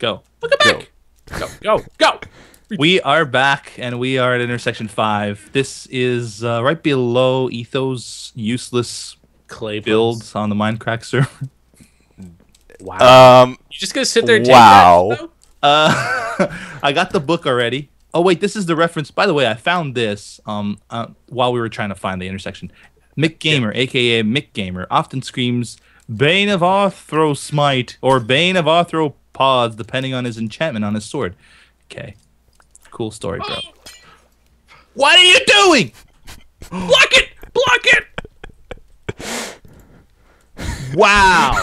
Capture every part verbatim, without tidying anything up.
Go. Look back. Go. Go. Go. Go. We are back, and we are at intersection five. This is uh, right below Ethos' useless clay builds on the Minecraft server. Wow. Um, you just gonna sit there and take wow. that? Uh, I got the book already. Oh wait, this is the reference. By the way, I found this um uh, while we were trying to find the intersection. Mick Gamer, yeah. aka Mick Gamer, often screams "Bane of Arthrosmite" or "Bane of Arthropods," depending on his enchantment on his sword. Okay, cool story, bro. What are you doing? Block it! Block it! Wow!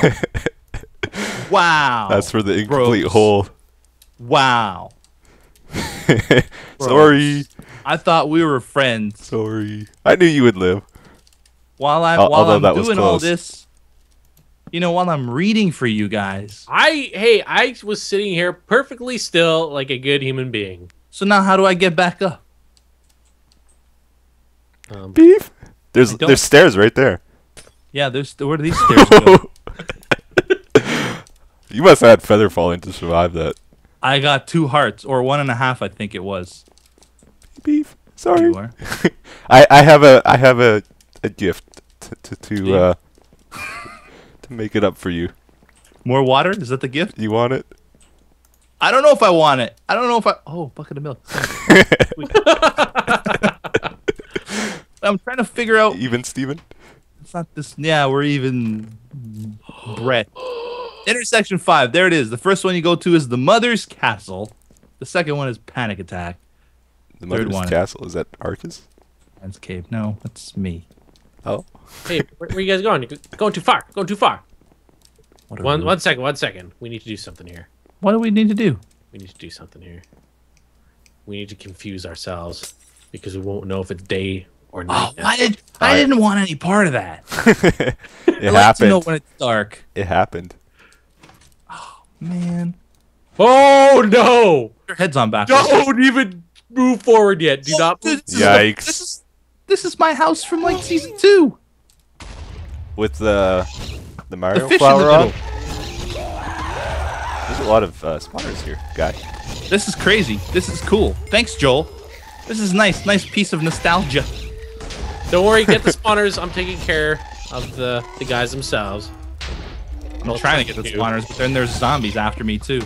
Wow! That's for the incomplete Gross. hole. Wow. Sorry. I thought we were friends. Sorry. I knew you would live. While I'm, uh, while I'm doing all this, you know, while I'm reading for you guys. I Hey, I was sitting here perfectly still like a good human being. So now how do I get back up? Um, Beef? There's there's stairs right there. Yeah, there's where do these stairs go? You must have had feather falling to survive that. I got two hearts, or one and a half, I think it was. Beef, sorry. I I have a I have a a gift to to, to uh to make it up for you. More water? Is that the gift? You want it? I don't know if I want it. I don't know if I. Oh, bucket of milk. I'm trying to figure out. Even Steven? It's not this. Yeah, we're even. Brett. Intersection five, there it is. The first one you go to is the Mother's Castle. The second one is Panic Attack. The Mother's one. Castle, is that Arches? Man's Cave, no, that's me. Oh. Hey, where, where you guys going? You're going too far, going too far. What one, one second, one second. We need to do something here. What do we need to do? We need to do something here. We need to confuse ourselves because we won't know if it's day or night. Oh, I, did, I didn't want any part of that. it I happened. Like to know when it's dark. It happened. Man. Oh, no. Your head's on backwards. Don't even move forward yet. Do not move. Yikes. This is, this is my house from, like, season two. With the, the Mario the flower on? There's a lot of uh, spawners here, guy. This is crazy. This is cool. Thanks, Joel. This is nice. Nice piece of nostalgia. Don't worry. Get the spawners. I'm taking care of the, the guys themselves. I'm trying to get the spawners, but then there's zombies after me too,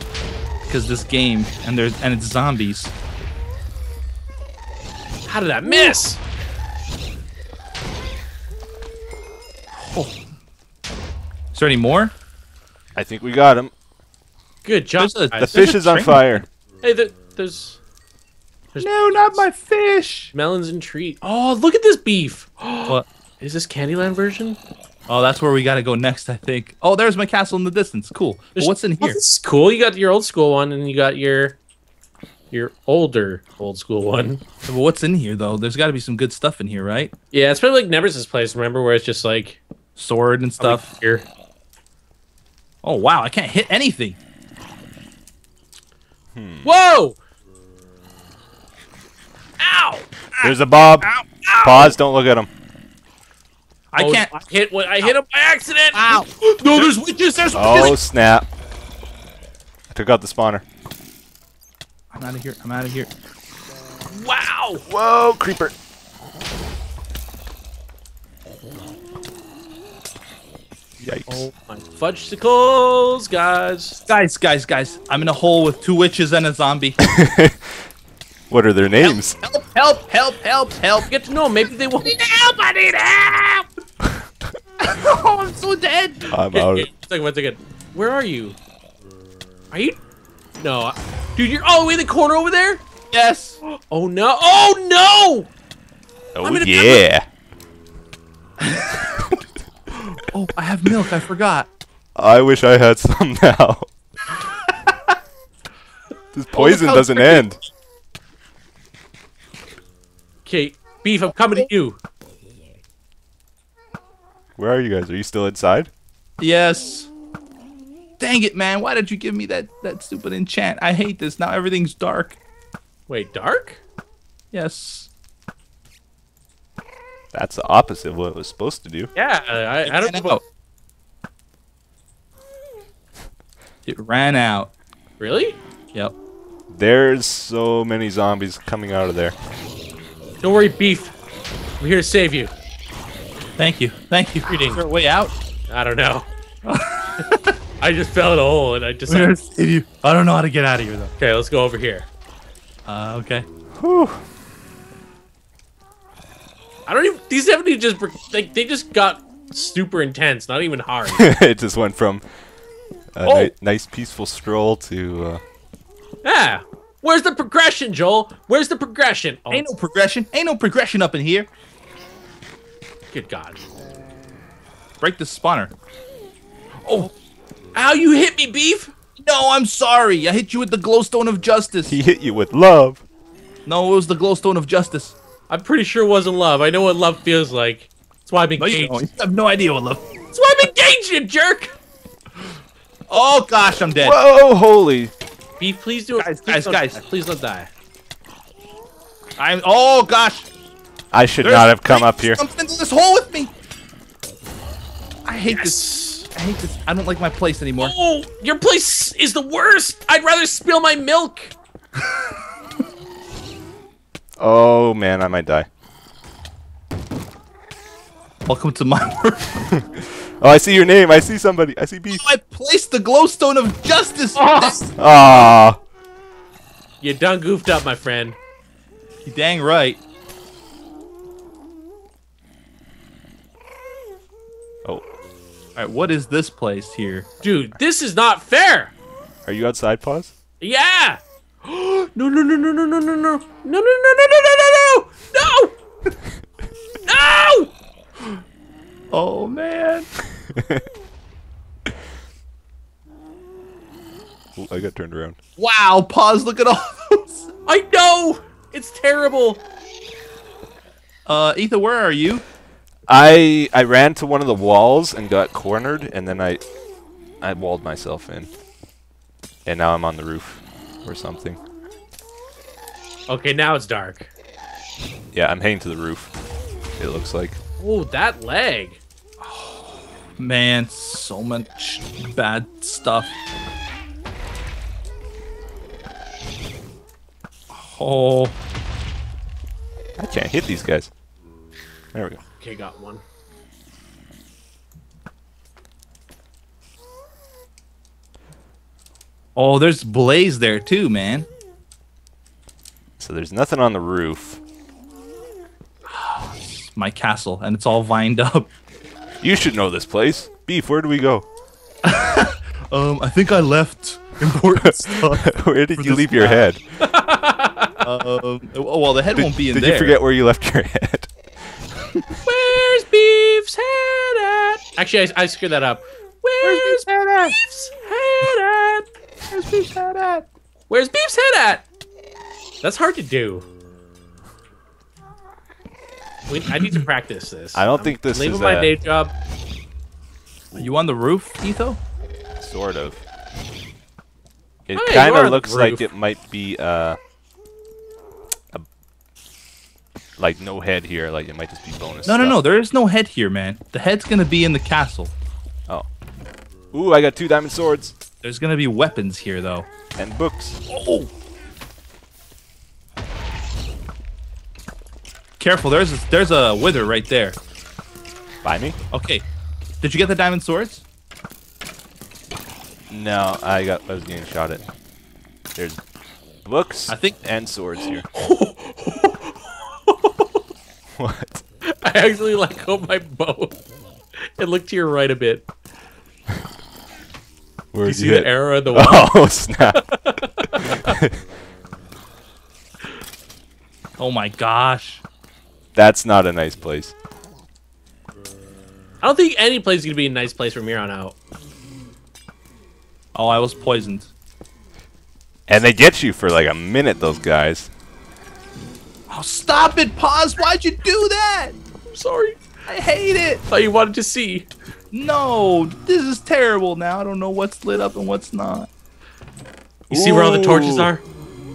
because this game and there's and it's zombies. How did I miss? Oh. Is there any more? I think we got him. Good job. A, the fish is on fire. Hey, there, there's, there's. No, not my fish. Melons and treat. Oh, look at this beef. What is this Candyland version? Oh, that's where we gotta go next, I think. Oh, there's my castle in the distance. Cool. Well, what's in here? Oh, this is cool. You got your old school one, and you got your your older old school one. Well, what's in here though? There's got to be some good stuff in here, right? Yeah, it's probably like Never's place. Remember where it's just like sword and stuff here. Oh wow, I can't hit anything. Hmm. Whoa! Ow! There's a bob. Ow. Ow. Paws. Don't look at him. I oh, can't I hit. What I hit him by accident. Ow! No, there's witches. There's oh witches. Snap! I took out the spawner. I'm out of here. I'm out of here. Wow! Whoa, creeper! Yikes! Oh my fudgesicles, guys! Guys, guys, guys! I'm in a hole with two witches and a zombie. What are their names? Help! Help! Help! Help! Help! Get to know them. Maybe they won't. I need help! I need help! Oh, I'm so dead. I'm out. One second, one second. Where are you? Are you? No, dude, you're all the way in the corner over there. Yes. Oh no! Oh no! Oh I'm yeah. Oh, I have milk. I forgot. I wish I had some now. This poison oh, doesn't tricky. end. Okay, Beef, I'm coming to you. Where are you guys? Are you still inside? Yes. Dang it, man. Why did you give me that, that stupid enchant? I hate this. Now everything's dark. Wait, dark? Yes. That's the opposite of what it was supposed to do. Yeah, I, I don't know. It ran out. Really? Yep. There's so many zombies coming out of there. Don't worry, Beef. We're here to save you. Thank you. Thank you. Is there a way out? I don't know. I just fell in a hole and I just... I don't know how to get out of here, though. Okay, let's go over here. Uh, okay. Whew. I don't even... These haven't even just... They, they just got super intense, not even hard. It just went from a oh. ni nice, peaceful stroll to... Uh... Yeah. Where's the progression, Joel? Where's the progression? Oh. Ain't no progression. Ain't no progression up in here. Good God. Break the spawner. Oh. Ow, you hit me, Beef. No, I'm sorry. I hit you with the glowstone of justice. He hit you with love. No, it was the glowstone of justice. I'm pretty sure it wasn't love. I know what love feels like. That's why I'm engaged. No, you I have no idea what love. That's why I'm engaged, you jerk. Oh, gosh, I'm dead. Whoa, holy. Beef, please do it. Guys, please guys, don't guys. Die. Please don't die. I'm. Oh, gosh. I should There's not have come up here. Something in this hole with me. I hate yes. this. I hate this. I don't like my place anymore. Oh, your place is the worst. I'd rather spill my milk. Oh, man, I might die. Welcome to my world. Oh, I see your name. I see somebody. I see Beef. Oh, I placed the glowstone of justice. Ah! Oh. Oh. You done goofed up, my friend. You dang right. Oh. All right. What is this place here, dude? This is not fair. Are you outside, Paws? Yeah. no, no, no, no, no, no, no, no, no, no, no, no, no, no, no, no, no. Oh man! Ooh, I got turned around. Wow, Paws, look at all those! I know! It's terrible! Uh, Ether, where are you? I I ran to one of the walls and got cornered, and then I, I walled myself in. And now I'm on the roof or something. Okay, now it's dark. Yeah, I'm heading to the roof, it looks like. Oh, that leg. Man, so much bad stuff. Oh. I can't hit these guys. There we go. Okay, got one. Oh, there's Blaze there too, man. So there's nothing on the roof. My castle, and it's all vined up. You should know this place. Beef, where do we go? um, I think I left important stuff. Where did you leave guy. your head? uh, oh, well, the head did, won't be in did there. Did you forget where you left your head? Where's Beef's head at? Actually, I, I screwed that up. Where's, Where's Beef's head at? Where's Beef's head at? Where's Beef's head at? That's hard to do. We, I need to practice this. I don't I'm think this leaving is leaving my a... day job. Are you on the roof, Etho? Sort of. It oh, yeah, kind of looks like it might be uh, a, like no head here. Like it might just be bonus. No, stuff. no, no. There is no head here, man. The head's gonna be in the castle. Oh. Ooh, I got two diamond swords. There's gonna be weapons here though. And books. Oh. Careful, there's a, there's a wither right there. By me? Okay. Did you get the diamond swords? No, I got. I was getting shot at. There's books I think and swords here. What? I actually let go of my bow and looked to your right a bit. Where did you see hit? the arrow in the wall? Oh, snap. Oh my gosh. That's not a nice place. I don't think any place is going to be a nice place from here on out. Oh, I was poisoned. And they get you for like a minute, those guys. Oh, stop it, Paws. Why'd you do that? I'm sorry. I hate it. Thought you wanted to see. No, this is terrible now. I don't know what's lit up and what's not. You Ooh. see where all the torches are?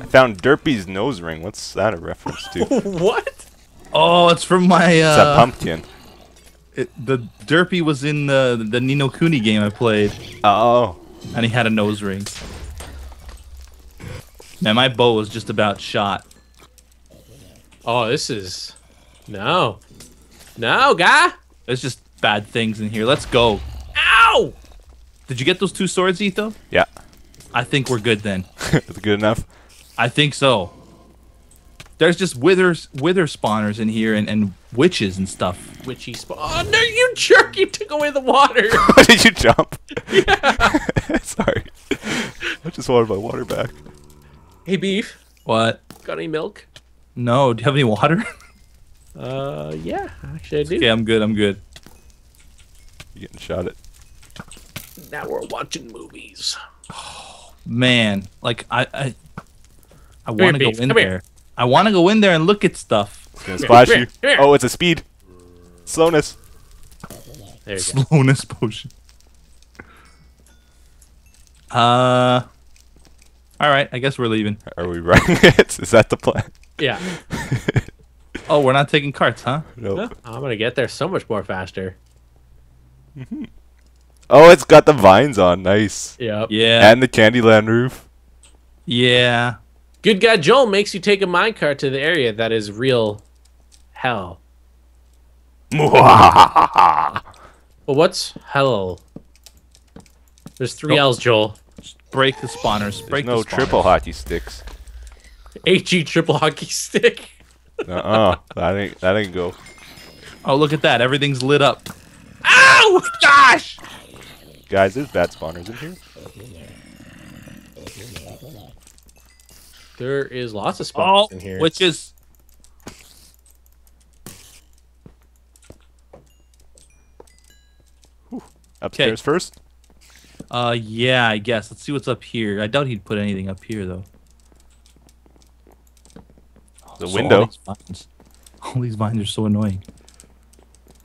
I found Derpy's nose ring. What's that a reference to? What? Oh, it's from my. Uh, it's a pumpkin. It, the Derpy was in the the Ni No Kuni game I played. Oh. And he had a nose ring. Man, my bow was just about shot. Oh, this is... No. No, guy! There's just bad things in here. Let's go. Ow! Did you get those two swords, Etho? Yeah. I think we're good then. Is it good enough? I think so. There's just withers, wither spawners in here and, and witches and stuff. Witchy spawn. Oh, no, you jerk! You took away the water! Did you jump? Yeah. Sorry. I just wanted my water back. Hey, Beef. What? Got any milk? No. Do you have any water? Uh, yeah. Actually, I do. Okay, I'm good. I'm good. You're getting shot at. Now we're watching movies. Oh, man. Like, I... I, I want to go in there. I want to go in there and look at stuff. It's gonna splash you. Oh, it's a speed. Slowness. There you go. Slowness potion. Uh... Alright, I guess we're leaving. Are we running it? Is that the plan? Yeah. Oh, we're not taking carts, huh? Nope. No. I'm gonna get there so much more faster. Mm-hmm. Oh, it's got the vines on. Nice. Yep. Yeah. And the Candyland roof. Yeah. Good guy Joel makes you take a minecart to the area that is real hell. Well, what's hell? There's three nope. L's, Joel. Just break the spawners. Break There's the no spawners. Triple hockey sticks. H E triple hockey stick. Uh-uh. That ain't, that ain't go. Oh, look at that. Everything's lit up. Ow! Gosh! Guys, there's bat spawners in here. There is lots of spawners oh, in here. Which is... Whew. Upstairs Kay. First? Uh, yeah, I guess. Let's see what's up here. I doubt he'd put anything up here, though. The so window. All these, vines, all these vines are so annoying.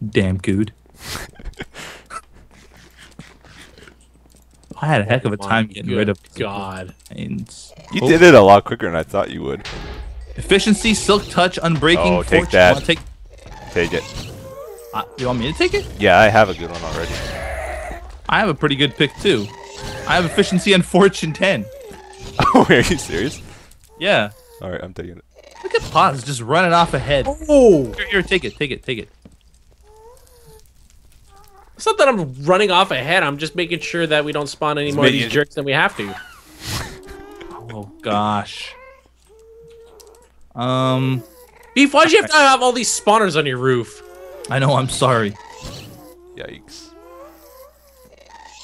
Damn good. I had a heck of a time oh getting rid of God. Vines. You oh. did it a lot quicker than I thought you would. Efficiency, silk touch, unbreaking. Oh, take fortune. That. Take... take it. Uh, you want me to take it? Yeah, I have a good one already. I have a pretty good pick too. I have efficiency and fortune ten. Oh, are you serious? Yeah. All right, I'm taking it. Look at Pods just running off ahead. Oh! Here, here, take it, take it, take it. It's not that I'm running off ahead. I'm just making sure that we don't spawn any it's more of these jerks than we have to. Oh gosh. Um. Beef, why do you have to have all these spawners on your roof? I know. I'm sorry. Yikes.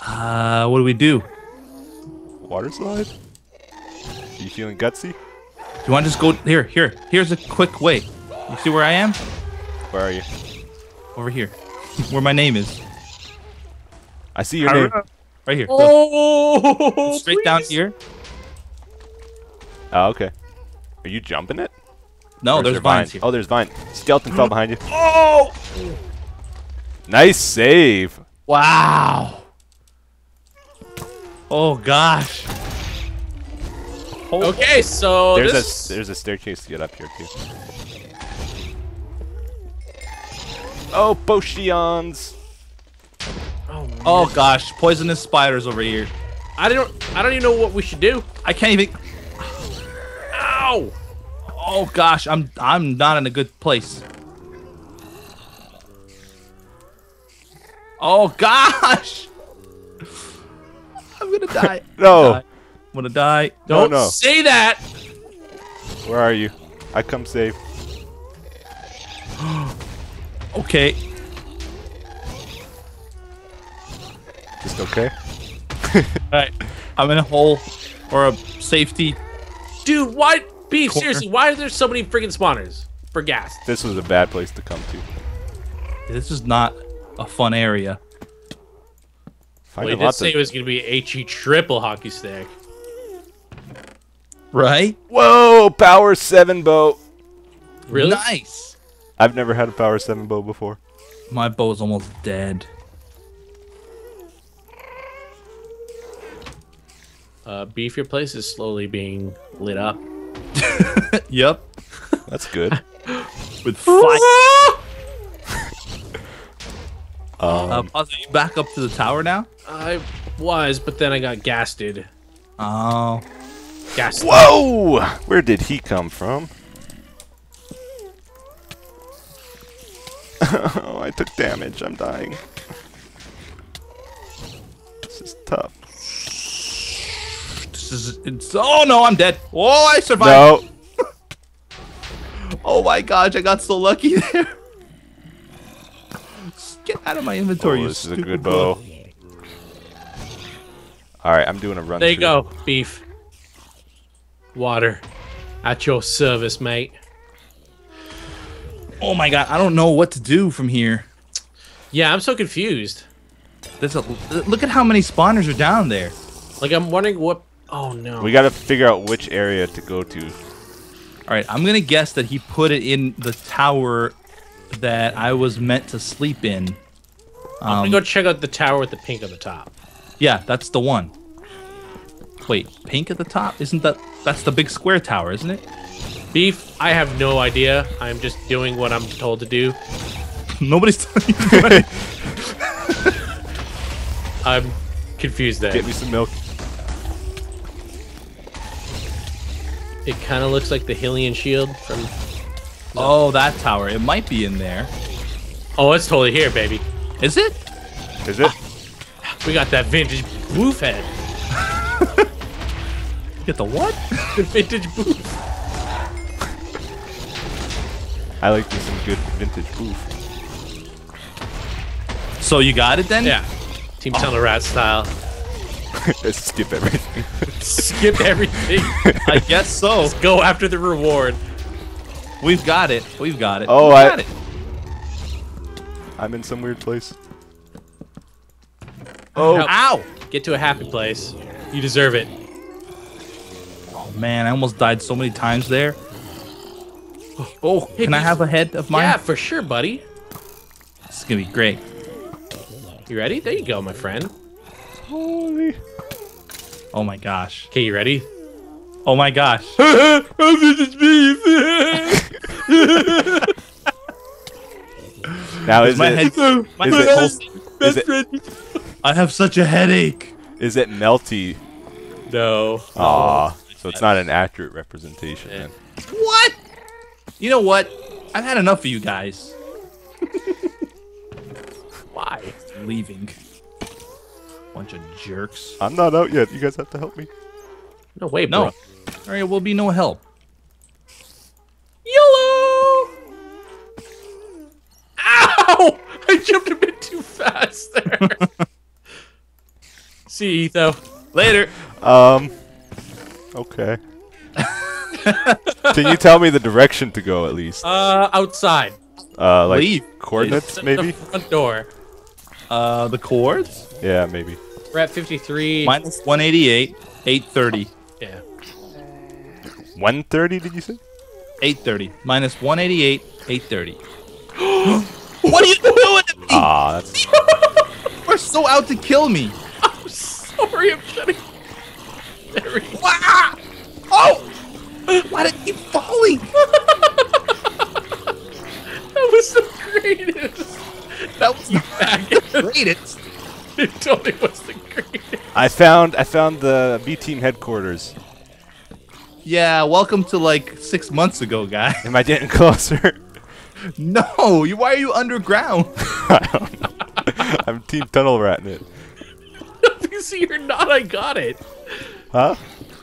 Uh, what do we do? Water slide? Are you feeling gutsy? Do you want to just go here? Here, here's a quick way. You see where I am? Where are you? Over here, where my name is. I see your I name. Right here. Oh, go. Straight please. Down here. Oh, okay. Are you jumping it? No, there's there vines. Vine? Here. Oh, there's vine. Skeleton fell behind you. Oh! Nice save. Wow. Oh gosh. Holy okay, so there's this... a there's a staircase to get up here too. Oh, potions! Oh, oh gosh, poisonous spiders over here. I don't I don't even know what we should do. I can't even. Ow! Oh gosh, I'm I'm not in a good place. Oh gosh! I'm gonna die. No. I'm gonna die. Don't no, no. say that. Where are you? I come save. Okay. Just okay. Alright. I'm in a hole or a safety. Dude, why Beef, corner. Seriously, why are there so many freaking spawners for gas? This was a bad place to come to. This is not a fun area. Well, he did say it was going to be H E triple hockey stick. Right? Whoa, power seven bow. Really? Nice. I've never had a power seven bow before. My bow's almost dead. Uh, Beef, your place is slowly being lit up. Yep. That's good. With fire. Um, uh, Paz, are you back up to the tower now? I was, but then I got gasted. Oh. gas. Whoa! Where did he come from? Oh, I took damage. I'm dying. This is tough. This is. It's, oh no, I'm dead. Oh, I survived. No. Oh my gosh, I got so lucky there. Get out of my inventory. Oh, this you is a good bow. bow. All right, I'm doing a run. There you through. go, beef. Water, at your service, mate. Oh my god, I don't know what to do from here. Yeah, I'm so confused. There's a look at how many spawners are down there. Like I'm wondering what. Oh no. We gotta figure out which area to go to. All right, I'm gonna guess that he put it in the tower that I was meant to sleep in. Um, I'm gonna go check out the tower with the pink on the top. Yeah, that's the one. Wait, pink at the top? Isn't that that's the big square tower, isn't it? Beef, I have no idea. I'm just doing what I'm told to do. Nobody's telling you what. I'm confused there. Get me some milk. It kind of looks like the Hylian shield from... Oh, that tower. It might be in there. Oh, it's totally here, baby. Is it? Is it? Ah, we got that vintage boof head. Get the what? The vintage boof. I like this in good vintage boof. So you got it then? Yeah. Team oh. Tunnel Rat style. Skip everything. Skip everything. I guess so. Just go after the reward. We've got it. We've got it. Oh, We've I got it. I'm in some weird place. Oh, now, ow! Get to a happy place. You deserve it. Oh man, I almost died so many times there. Oh, hey, can I have a head of mine? Yeah, for sure, buddy. This is gonna be great. You ready? There you go, my friend. Holy! Oh my gosh. Okay, you ready? Oh my gosh. Oh, this is beef. Now is, is my it, head? So, my is it best, best is friend. It, I have such a headache. Is it melty? No. Aw, oh, so it's not an accurate representation. Yeah. Then. What? You know what? I've had enough of you guys. Why? Leaving. Bunch of jerks. I'm not out yet. You guys have to help me. No way, bro. No. There will be no help. YOLO! Ow! I jumped a bit too fast there. See you, Etho. Later. Um. Okay. Can you tell me the direction to go at least? Uh, outside. Uh, like Leave. coordinates maybe. The front door. Uh, the chords? Yeah, maybe. We're at fifty-three. Minus one eighty-eight, eight thirty. Yeah. one thirty? Did you say? eight thirty. Minus one eighty-eight, eight thirty. What are you doing to me? Ah, that's. You're so out to kill me. I'm sorry. I'm shutting. There we go. Ah! Oh! Why did it keep falling? That was the greatest. That was the greatest. The greatest. It totally was the greatest. I found I found the B team headquarters. Yeah, welcome to like six months ago, guys. Am I getting closer? No. You, why are you underground? I don't know. I'm Team Tunnel Ratnit. See, you're not. I got it. Huh?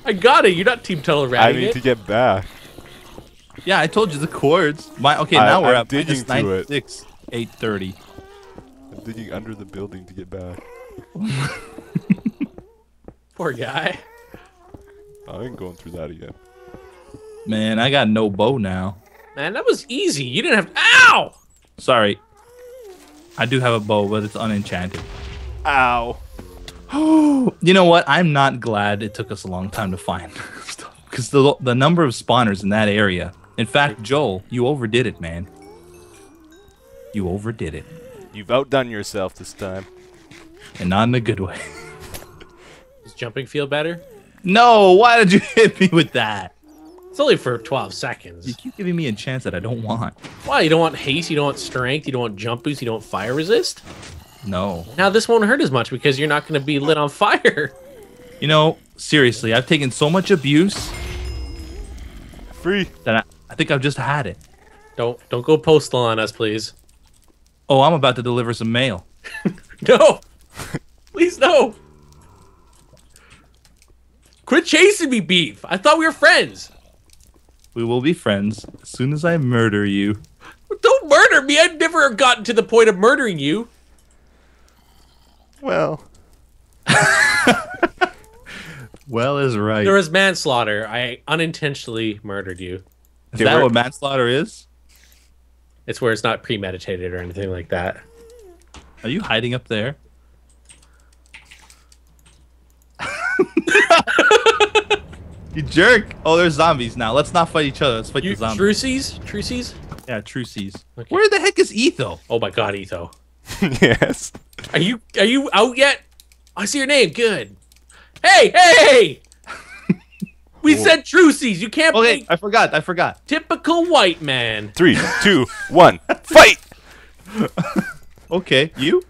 I got it. You're not Team Tunnel Ratnit. I need it. to get back. Yeah, I told you the chords. My okay. I, now we're I'm at minus ninety-six, eight thirty. I'm digging under the building to get back. Poor guy. I ain't going through that again. Man, I got no bow now. Man, that was easy. You didn't have. Ow! Sorry. I do have a bow, but it's unenchanted. Ow. You know what? I'm not glad it took us a long time to find stuff because the the number of spawners in that area. In fact, Joel, you overdid it, man. You overdid it. You've outdone yourself this time, and not in a good way. Does jumping feel better? No. Why did you hit me with that? It's only for twelve seconds. You keep giving me a chance that I don't want. Why? You don't want haste. You don't want strength. You don't want jump boost. You don't want fire resist. No. Now this won't hurt as much because you're not going to be lit on fire. You know, seriously, I've taken so much abuse. Free. That I, I think I've just had it. Don't don't go postal on us, please. Oh, I'm about to deliver some mail. No, please no. Quit chasing me, Beef. I thought we were friends. We will be friends as soon as I murder you. Don't murder me. I've never gotten to the point of murdering you. Well. Well is right. There was manslaughter. I unintentionally murdered you. Is that what manslaughter is? It's where it's not premeditated or anything like that. Are you hiding up there? You jerk! Oh, there's zombies now. Let's not fight each other. Let's fight you, the zombies. Trucies? Trucies? Yeah, trucies. Okay. Where the heck is Etho? Oh my god, Etho. Yes. Are you are you out yet? I see your name. Good. Hey, hey! We Whoa. said trucies. You can't. Okay, play. I forgot. I forgot. Typical white man. Three, two, one, fight! Okay, you.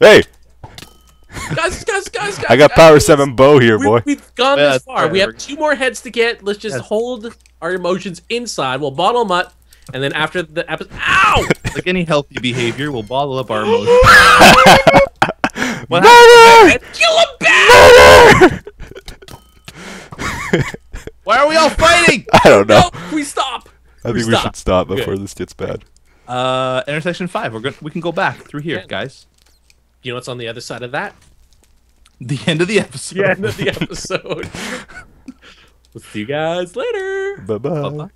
Hey. Guys, guys, guys, guys, I got power seven bow here, we, boy. We've gone yeah, this far. Right. We have two more heads to get. Let's just yes. hold our emotions inside. We'll bottle them up, and then after the episode, ow! Like any healthy behavior, we'll bottle up our emotions. What happened? Kill him back! Why are we all fighting? I don't know. No, we stop. I we think stop. we should stop before Good. this gets bad. Uh, intersection five. We're gonna we can go back through here, yeah. guys. You know what's on the other side of that? The end of the episode. The end of the episode. We'll see you guys later. Bye-bye. Bye-bye.